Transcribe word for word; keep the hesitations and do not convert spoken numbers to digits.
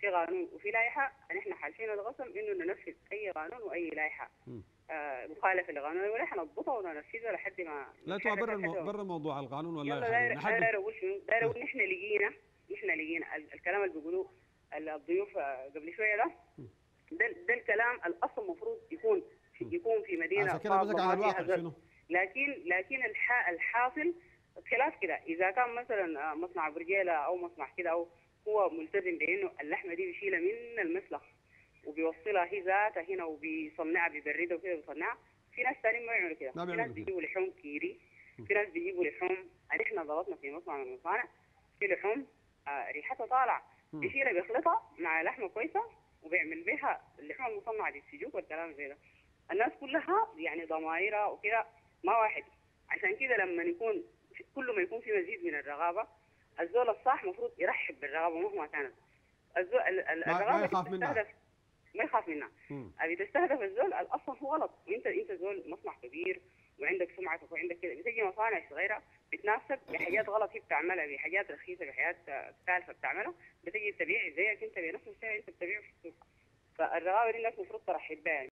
في قانون وفي لائحه، نحن حالفين القسم انه ننفذ اي قانون واي لائحه آه مخالفه للقانون واللائحه نضبطها وننفذها لحد ما لا تبقى برا برا موضوع القانون والله لا لا لا اقول شنو داير اقول نحن لقينا نحن لقينا الكلام اللي بيقولوه الضيوف قبل شويه ده ده, ده الكلام الاصل المفروض يكون يكون في مدينه فاضيه، لكن لكن الحاصل خلاف كده. اذا كان مثلا مصنع برجيله او مصنع كده او هو ملتزم بانه اللحمه دي بيشيلها من المسلخ وبيوصلها هي ذاتها هنا وبيصنعها بيبردها وكده بيصنعها، في ناس ثانيين ما يعملوا كده، في ناس بيجيبوا لحوم كيري، في ناس بيجيبوا لحوم احنا ضبطنا في مصنع من المصانع في لحوم آه ريحتها طالعه بيشيلها بيخلطها مع لحمه كويسه وبيعمل بيها اللحوم المصنعه دي السجوك والكلام زي ده. الناس كلها يعني ضمايرها وكده ما واحد، عشان كده لما يكون كل ما يكون في مزيد من الرغابه الزول الصح المفروض يرحب بالرغبه مهما كانت. الزول الرغبه ما يخاف منها ما يخاف منها. ابي تستهدف الزول الاصل هو غلط، انت انت زول مصنع كبير وعندك سمعتك وعندك كده، بتجي مصانع صغيره بتنافسك بحاجات غلط هي بتعملها، بحاجات رخيصه بحاجات سالفه بتعملها، بتجي تبيع زيك انت بنفس السعر انت بتبيعه في السوق. فالرغبه دي الناس المفروض ترحب بها.